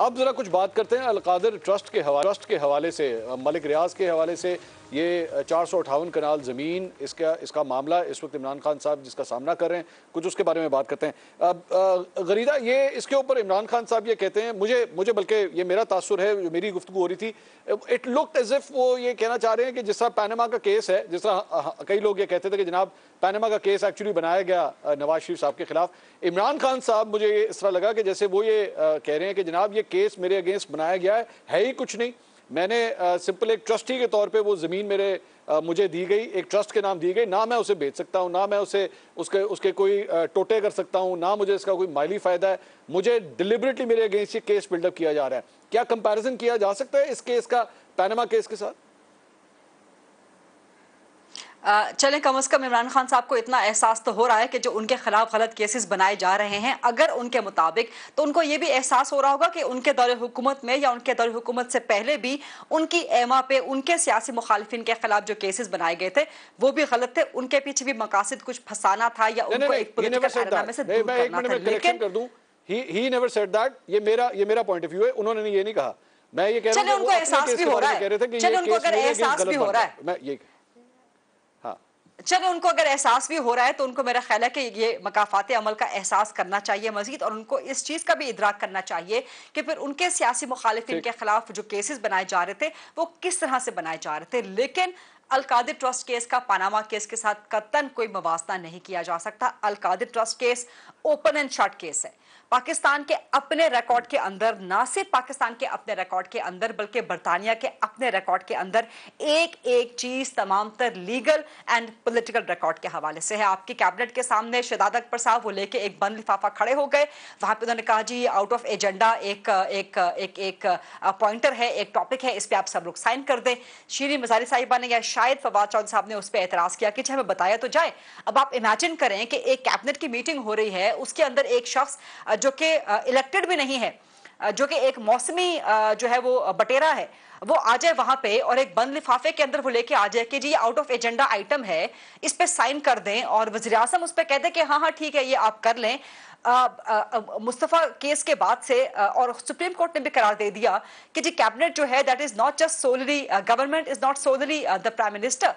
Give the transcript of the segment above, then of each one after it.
अब ज़रा कुछ बात करते हैं अल कादिर ट्रस्ट के हवाले से, मलिक रियाज के हवाले से। ये 458 कनाल ज़मीन, इसका मामला इस वक्त इमरान खान साहब जिसका सामना कर रहे हैं, कुछ उसके बारे में बात करते हैं। अब गरीदा, ये इसके ऊपर इमरान खान साहब ये कहते हैं, मुझे बल्कि ये मेरा तासुर है जो मेरी गुफ्तगू हो रही थी, इट लुक्ड एज इफ वो ये कहना चाह रहे हैं कि जिस तरह पैनमा का केस है, जिस तरह कई लोग ये कहते थे कि जनाब पैनमा का केस एक्चुअली बनाया गया नवाज शरीफ साहब के खिलाफ, इमरान खान साहब मुझे इस तरह लगा कि जैसे वो ये कह रहे हैं कि जनाब ये केस मेरे अगेंस्ट बनाया गया है ही कुछ नहीं, मैंने सिंपल एक ट्रस्टी के तौर पे वो ज़मीन मुझे दी गई, एक ट्रस्ट के नाम दी गई, ना मैं उसे बेच सकता हूँ, ना मैं उसे उसके कोई टोटे कर सकता हूँ, ना मुझे इसका कोई माली फ़ायदा है, मुझे डिलिबरेटली मेरे अगेंस्ट ये केस बिल्डअप किया जा रहा है। क्या कंपैरिजन किया जा सकता है इस केस का पैनमा केस के साथ? चलें, कम से कम इमरान खान साहब को इतना एहसास तो हो रहा है कि जो उनके खिलाफ गलत केसेस बनाए जा रहे हैं, अगर उनके मुताबिक, तो उनको ये भी एहसास हो रहा होगा कि उनके दौरे हुकूमत में या उनके दौरे हुकूमत से पहले भी उनकी एमा पे उनके सियासी मुखालिफिन के खिलाफ जो केसेस बनाए गए थे वो भी गलत थे, उनके पीछे भी मकासद कुछ फंसाना था या उनको एक पॉलिटिकल कारनामे से दूर करना था। लेकिन ही नेवर सेड दैट, ये मेरा पॉइंट ऑफ व्यू है, उन्होंने ये नहीं कहा। मैं ये कह रहा हूं उनको एहसास भी हो रहा है, चलो उनको अगर एहसास भी हो रहा है, मैं ये चलो उनको अगर एहसास भी हो रहा है तो उनको मेरा ख्याल है कि ये मकाफात अमल का एहसास करना चाहिए मजीद, और उनको इस चीज़ का भी इदराक करना चाहिए कि फिर उनके सियासी मुखालिफिन के खिलाफ जो केसेस बनाए जा रहे थे वो किस तरह से बनाए जा रहे थे। लेकिन अल कादिर ट्रस्ट केस का पानामा केस के साथ कतन कोई मुवासना नहीं किया जा सकता। Al Qadir trust case open and shut case है। पाकिस्तान के अपने रिकॉर्ड के अंदर, ना सिर्फ पाकिस्तान के अपने रिकॉर्ड के अंदर बल्कि बरतानिया के अपने रिकॉर्ड के अंदर एक एक चीज तमाम तर लीगल एंड पॉलिटिकल रिकॉर्ड के हवाले से है। आपके कैबिनेट के सामने शिदाद अकबर साहब वो लेके एक बंद लिफाफा खड़े हो गए, वहां पे उन्होंने कहा जी आउट ऑफ एजेंडा एक एक एक एक पॉइंटर है, एक टॉपिक है, इस पर आप सब लोग साइन कर दें। शीरीन मजारी साहिबा ने या शायद फवाद चौधरी साहब ने उस पर एतराज किया कि हमें बताया तो जाए। अब आप इमेजिन करें कि एक कैबिनेट की मीटिंग हो रही है, उसके अंदर एक शख्स जो कि इलेक्टेड भी नहीं है, जो कि एक मौसमी जो है वो बटेरा है, वो आ जाए वहां पे और एक बंद लिफाफे के अंदर वो लेके आ जाए कि जी ये आउट ऑफ एजेंडा आइटम है, इस पे साइन कर दें, और वज़ीर-ए-आज़म उस पे कह दें कि हाँ हाँ ठीक है ये आप कर लें। मुस्तफ़ा केस के बाद से और सुप्रीम कोर्ट ने भी करार दे दिया कि जी कैबिनेट जो है that is not just solely government, is not solely the prime minister,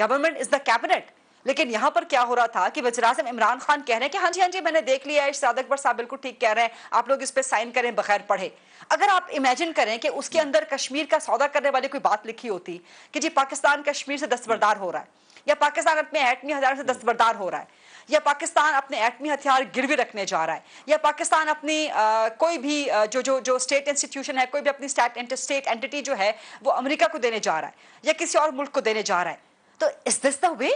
government is the cabinet. लेकिन यहाँ पर क्या हो रहा था कि वज़ीर-ए-आज़म इमरान खान कह रहे हैं कि हाँ जी मैंने देख लिया है, शहजाद अकबर साहब बिल्कुल ठीक कह रहे हैं, आप लोग इस पे साइन करें बगैर पढ़े। अगर आप इमेजिन करें कि उसके अंदर कश्मीर का सौदा करने वाली कोई बात लिखी होती कि जी पाकिस्तान कश्मीर से दस्तबरदार हो रहा है, या पाकिस्तान अपने एटमी हथियार से दस्तबरदार हो रहा है, या पाकिस्तान अपने एटमी हथियार गिरवी रखने जा रहा है, या पाकिस्तान अपनी कोई भी जो जो जो स्टेट इंस्टीट्यूशन है, कोई भी अपनी स्टेट एंटिटी जो है वो अमेरिका को देने जा रहा है या किसी और मुल्क को देने जा रहा है, तो is this the way?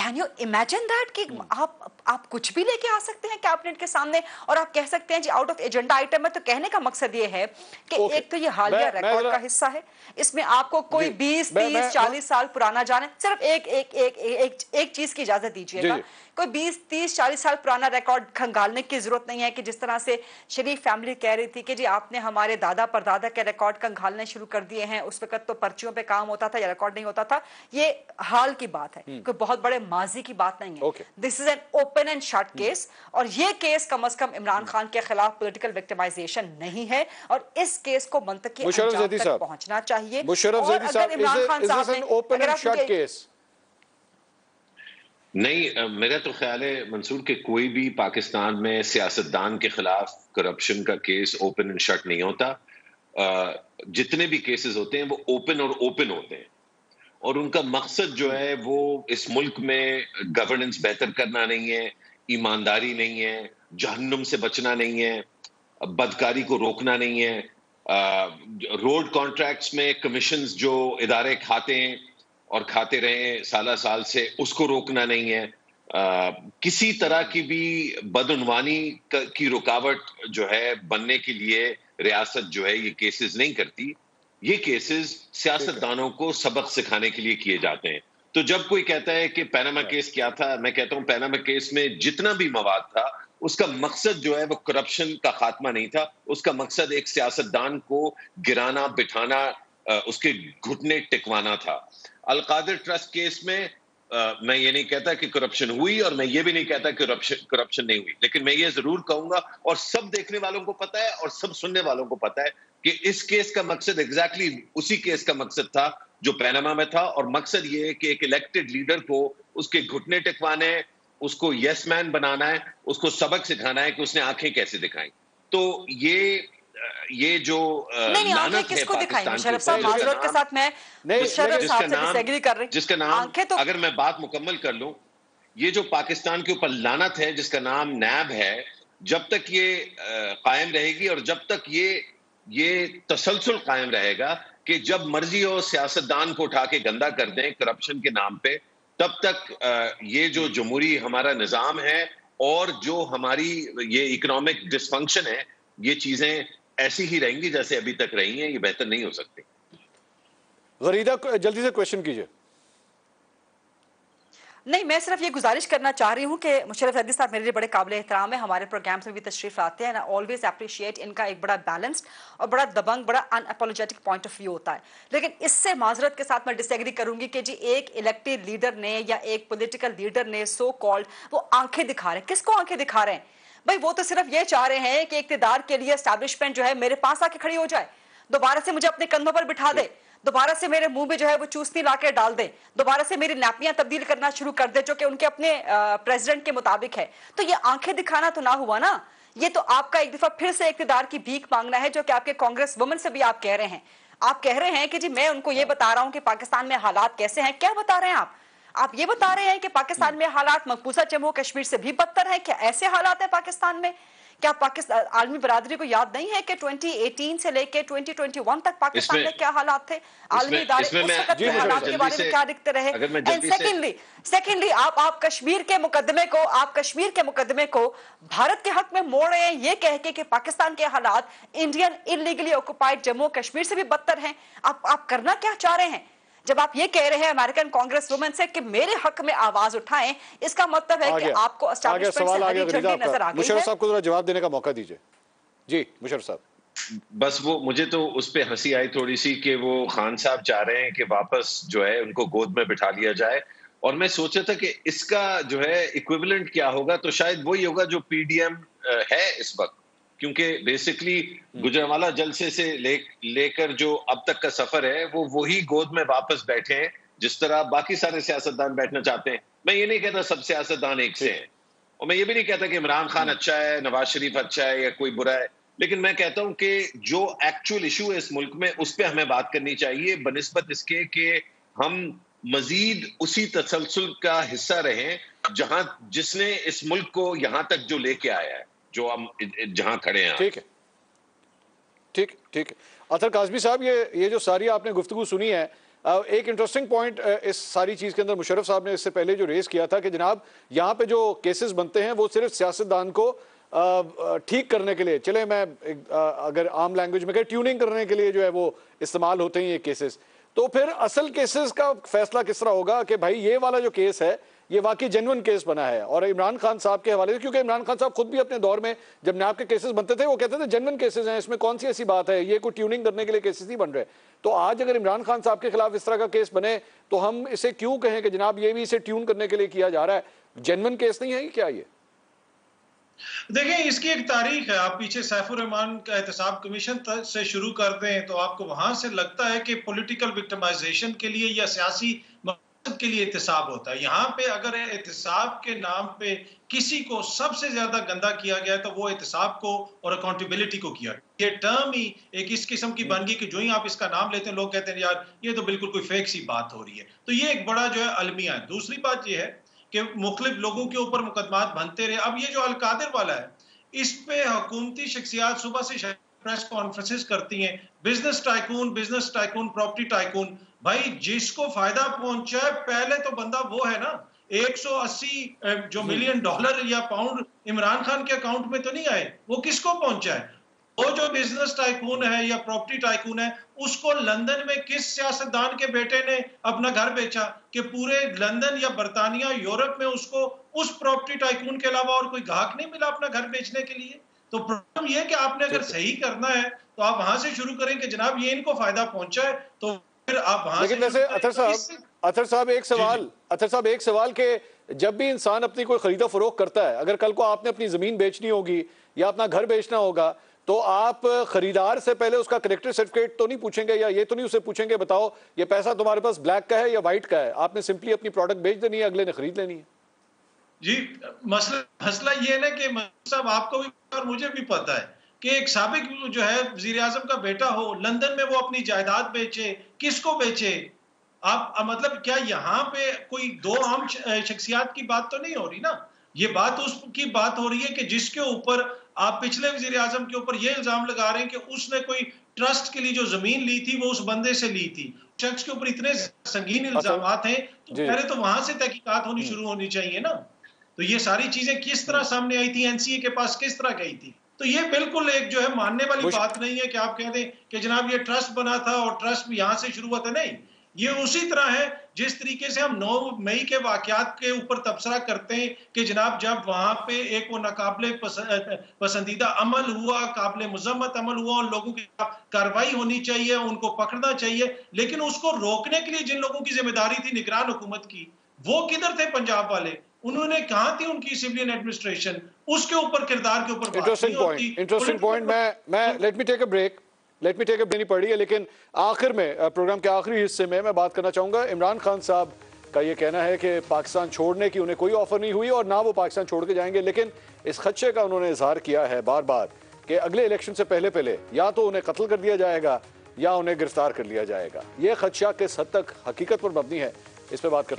Can you imagine that कि आप कुछ भी लेके आ सकते हैं कैबिनेट के सामने और आप कह सकते हैं जी आउट ऑफ एजेंडा आइटम है। तो कहने का मकसद ये है कि एक तो ये हालिया रिकॉर्ड का हिस्सा है, इसमें आपको कोई 20, 30, 40 साल पुराना जाने, सिर्फ एक एक एक एक एक चीज की इजाजत दीजिएगा, कोई 20, 30, 40 साल पुराना रिकॉर्ड खंगालने की जरूरत नहीं है कि जिस तरह से शरीफ फैमिली कह रही थी कि जी आपने हमारे दादा परदादा के रिकॉर्ड खंगालने शुरू कर दिए हैं, उस वक्त तो पर्चियों पे काम होता था या रिकॉर्ड नहीं होता था। ये हाल की बात है, कोई बहुत बड़े माजी की बात नहीं है। This is an open and shut case, और ये केस कम से कम इमरान खान के खिलाफ पॉलिटिकल विक्टिमाइजेशन नहीं है, और इस केस को मंतकी अंजाम तक पहुंचना चाहिए। इमरान खान साहब नहीं, मेरा तो ख्याल है मंसूर के कोई भी पाकिस्तान में सियासतदान के खिलाफ करप्शन का केस ओपन एंड शट नहीं होता। जितने भी केसेस होते हैं वो ओपन होते हैं, और उनका मकसद जो है वो इस मुल्क में गवर्नेंस बेहतर करना नहीं है, ईमानदारी नहीं है, जहन्नुम से बचना नहीं है, बदकारी को रोकना नहीं है। रोड कॉन्ट्रैक्ट्स में कमीशंस जो इदारे खाते हैं और खाते रहे साला साल से, उसको रोकना नहीं है। किसी तरह की भी बदउनवानी की रुकावट जो है बनने के लिए रियासत जो है ये केसेस नहीं करती। ये केसेस सियासतदानों को सबक सिखाने के लिए किए जाते हैं। तो जब कोई कहता है कि पैनामा केस क्या था, मैं कहता हूं पैनामा केस में जितना भी मवाद था उसका मकसद जो है वो करप्शन का खात्मा नहीं था, उसका मकसद एक सियासतदान को गिराना, बिठाना, उसके घुटने टिकवाना था। अल कादिर ट्रस्ट केस में मैं ये नहीं कहता कि करप्शन हुई और मैं ये भी नहीं कहता कि करप्शन नहीं हुई, लेकिन मैं ये जरूर कहूंगा और सब देखने वालों को पता है और सब सुनने वालों को पता है कि इस केस का मकसद एग्जैक्टली उसी केस का मकसद था जो पनामा में था। और मकसद ये है कि एक इलेक्टेड लीडर को उसके घुटने टिकवाने, उसको यस मैन बनाना है, उसको सबक सिखाना है कि उसने आंखें कैसे दिखाई। तो ये जो नहीं आंखें किसको दिखाई मुशर्रफ साहब, माजरत के साथ मैं मुशर्रफ साहब से डिसएग्री कर रही हूं, जिसका नाम तो... अगर मैं बात मुकम्मल कर लूं, ये जो पाकिस्तान के ऊपर लानत है जिसका नाम नैब है, जब तक ये कायम रहेगी और जब तक ये तसलसल कायम रहेगा कि जब मर्जी हो सियासतदान को उठा के गंदा कर दें करप्शन के नाम पे, तब तक ये जो जमहूरी हमारा निज़ाम है और जो हमारी ये इकोनॉमिक डिसफंक्शन है, ये चीजें ऐसी ही रहेंगी जैसे अभी तक रही हैं, ये बेहतर नहीं हो सकती। गरीदा जल्दी से क्वेश्चन कीजिए। नहीं, मैं सिर्फ ये गुजारिश करना चाह रही हूँ कि मुशर्रफ ज़ैदी साहब मेरे लिए बड़े काबिल एहतराम है, हमारे प्रोग्राम्स में भी तशरीफ लाते हैं, ऑलवेज अप्रिशिएट इनका एक बड़ा बैलेंस्ड और बड़ा दबंग, बड़ा अनअपोलोजेटिक पॉइंट ऑफ व्यू होता है। लेकिन इससे माजरत के साथ मैं डिसएग्री करूंगी कि जी एक इलेक्टेड लीडर ने या एक पोलिटिकल लीडर ने सो कॉल्ड वो आंखें दिखा रहे हैं। किसको आंखें दिखा रहे हैं भाई? वो तो सिर्फ ये चाह रहे हैं कि इक़्तिदार के लिए एस्टैब्लिशमेंट जो है मेरे पास आके खड़ी हो जाए, दोबारा से मुझे अपने कंधों पर बिठा दे, दोबारा से मेरे मुंह में जो है वो चूसनी लाके डाल दे, दोबारा से मेरी नापियां तब्दील करना शुरू कर दे जो कि उनके अपने प्रेसिडेंट के मुताबिक है। तो ये आंखें दिखाना तो ना हुआ ना, ये तो आपका एक दफा फिर से इक़्तिदार की भीख मांगना है, जो कि आपके कांग्रेस वुमन से भी आप कह रहे हैं। आप कह रहे हैं कि जी मैं उनको ये बता रहा हूं कि पाकिस्तान में हालात कैसे हैं। क्या बता रहे हैं आप ये बता रहे हैं कि पाकिस्तान में हालात मकबूजा जम्मू कश्मीर से भी बदतर है। क्या ऐसे हालात है पाकिस्तान में? क्या पाकिस्तान आलमी बरादरी को याद नहीं है कि 2018 से लेकर 2021 तक पाकिस्तान में क्या हालात थे? आलमी इदारे उस वक्त के हालात के बारे में क्या लिखते रहे? एंड सेकेंडली आप कश्मीर के मुकदमे को भारत के हक में मोड़ रहे हैं ये कह के कि पाकिस्तान के हालात Indian illegally occupied Jammu Kashmir से भी बदतर है। आप करना क्या चाह रहे हैं? जब आप ये कह रहे हैं अमेरिकन कांग्रेस वुमेन से कि मेरे हक में आवाज उठाएं, इसका मतलब है कि आपको एस्टैब्लिशमेंट से हरी झंडी नजर आ गई है। मुशर्रफ साहब को थोड़ा जवाब देने का मौका दीजिए। जी मुशर्रफ साहब। बस वो मुझे तो उस पे हंसी आई थोड़ी सी कि वो खान साहब चाह रहे हैं कि वापस जो है उनको गोद में बिठा लिया जाए, और मैं सोचा था कि इसका जो है इक्विवेलेंट क्या होगा, तो शायद वही होगा जो पीडीएम है इस वक्त, क्योंकि बेसिकली गुजरांवाला जलसे से लेकर जो अब तक का सफर है वो वही गोद में वापस बैठे हैं जिस तरह बाकी सारे सियासतदान बैठना चाहते हैं। मैं ये नहीं कहता सब सियासतदान एक से हैं, और मैं ये भी नहीं कहता कि इमरान खान अच्छा है, नवाज शरीफ अच्छा है या कोई बुरा है, लेकिन मैं कहता हूं कि जो एक्चुअल इशू है इस मुल्क में उस पर हमें बात करनी चाहिए, बनिस्बत इसके कि हम मजीद उसी तसलसल का हिस्सा रहें जहां जिसने इस मुल्क को यहां तक जो लेके आया है, जो हम जहां खड़े हैं। ठीक है, ठीक है। अतर काजमी साहब, ये जो सारी आपने गुफ्तगू सुनी है, एक इंटरेस्टिंग पॉइंट इस सारी चीज़ के अंदर मुशर्रफ साहब ने इससे पहले जो रेज किया था कि जनाब यहाँ पे जो केसेस बनते हैं वो सिर्फ सियासतदान को ठीक करने के लिए, चले मैं अगर आम लैंग्वेज में कहें ट्यूनिंग करने के लिए जो है वो इस्तेमाल होते हैं ये केसेस, तो फिर असल केसेस का फैसला किस तरह होगा कि भाई ये वाला जो केस है ये वाकई जेन्युइन केस बना है? और इमरान खान साहब के हवाले से, क्योंकि इमरान खान साहब खुद भी अपने दौर में जब नैब के केसेस बनते थे वो कहते थे जेन्युइन केसेस हैं, इसमें कौन सी ऐसी बात है, ये कोई ट्यूनिंग करने के लिए केसेस नहीं बन रहे। तो आज अगर इमरान खान साहब के खिलाफ इस तरह का केस बने तो हम इसे क्यों कहें कि जनाब ये भी इसे ट्यून करने के लिए किया जा रहा है, जेन्युइन केस नहीं है क्या ये? देखिए इसकी एक तारीख है, आप पीछे सैफुर रहमान का एहतसाब कमीशन से शुरू कर दें तो आपको वहां से लगता है कि पॉलिटिकल विक्टिमाइजेशन के लिए या सियासी के लिए एहतसाब होता है। यहाँ पे अगर एहतसाब के नाम पे किसी को सबसे ज्यादा गंदा किया गया तो वो एहतसाब को और अकाउंटेबिलिटी को किया। ये टर्म ही एक इस किस्म की बन गई कि जो ही आप इसका नाम लेते हैं लोग कहते हैं यार ये तो बिल्कुल कोई फेक सी बात हो रही है। तो ये एक बड़ा जो है अलमिया है। दूसरी बात ये है कि मुख्तलिफ लोगों के ऊपर मुकदमात बनते रहे। अब ये जो अल कादिर वाला है इस पे हुकूमती शख्सियात सुबह से प्रेस कॉन्फ्रेंसेस करती हैं, बिजनेस टाइकून, प्रॉपर्टी टाइकून, भाई जिसको फायदा पहुंचा है पहले तो बंदा वो है ना। 180 जो मिलियन डॉलर या पाउंड इमरान खान के अकाउंट में तो नहीं आए, वो किसको पहुंचा है? वो जो बिजनेस टाइकून है या प्रॉपर्टी टाइकून है उसको लंदन में किस सियासतदान के बेटे ने अपना घर बेचा कि पूरे लंदन या बरतानिया यूरोप में उसको उस प्रॉपर्टी टाइकून के अलावा और कोई ग्राहक नहीं मिला अपना घर बेचने के लिए। तो प्रॉब्लम यह है कि आपने अगर सही करना है तो आप वहां से शुरू करें कि जनाब ये इनको फायदा पहुंचा है तो फिर आप वहां लेकिन वैसे अतर साहब एक सवाल के जब भी इंसान अपनी कोई खरीदा फरोख करता है, अगर कल को आपने अपनी जमीन बेचनी होगी या अपना घर बेचना होगा तो आप खरीदार से पहले उसका करेक्टर सर्टिफिकेट तो नहीं पूछेंगे या ये तो नहीं उसे पूछेंगे बताओ ये पैसा तुम्हारे पास ब्लैक का है या व्हाइट का है? आपने सिंपली अपनी प्रोडक्ट बेच देनी है, अगले ने खरीद लेनी है। जी मसला ये है ना कि साहब आपको भी और मुझे भी पता है कि एक साबिक जो है वज़ीर आज़म का बेटा हो लंदन में वो अपनी जायदाद बेचे, किसको बेचे? आप मतलब क्या यहाँ पे कोई दो हम शख्सियात की बात तो नहीं हो रही ना, ये बात उसकी बात हो रही है कि जिसके ऊपर आप पिछले वज़ीर आज़म के ऊपर ये इल्जाम लगा रहे हैं कि उसने कोई ट्रस्ट के लिए जो जमीन ली थी वो उस बंदे से ली थी। शख्स के ऊपर इतने संगीन इल्जामात हैं तो पहले तो वहां से तहकीकात होनी शुरू होनी चाहिए ना। तो ये सारी चीजें किस तरह सामने आई थी, एनसीए के पास किस तरह गई थी, तो ये बिल्कुल एक जो है मानने वाली बात नहीं है कि आप कह दें कि जनाब ये ट्रस्ट बना था और ट्रस्ट यहाँ से शुरू हुआ था। नहीं, ये उसी तरह है जिस तरीके से हम 9 मई के वाकयात के ऊपर तबसरा करते हैं कि जनाब जब वहां पे एक वो नाकाबिले पसंदीदा अमल हुआ, काबिले मुजम्मत अमल हुआ और लोगों की कार्रवाई होनी चाहिए, उनको पकड़ना चाहिए, लेकिन उसको रोकने के लिए जिन लोगों की जिम्मेदारी थी निगरान हुकूमत की वो किधर थे? पंजाब वाले, उन्होंने कहा थी उनकी सिविलियन एडमिनिस्ट्रेशन, उसके ऊपर किरदार के ऊपर। Interesting point. मैं let me take a break देनी पड़ी है, लेकिन आखिर में प्रोग्राम के आखिरी हिस्से में मैं बात करना चाहूँगा। इमरान खान साहब का ये कहना है कि पाकिस्तान छोड़ने की उन्हें कोई ऑफर नहीं हुई और ना वो पाकिस्तान छोड़ के जाएंगे, लेकिन इस खदशे का उन्होंने इजहार किया है बार बार कि अगले इलेक्शन से पहले पहले या तो उन्हें कत्ल कर दिया जाएगा या उन्हें गिरफ्तार कर लिया जाएगा। ये खदशा किस हद तक हकीकत पर मबनी है, इस पर बात कर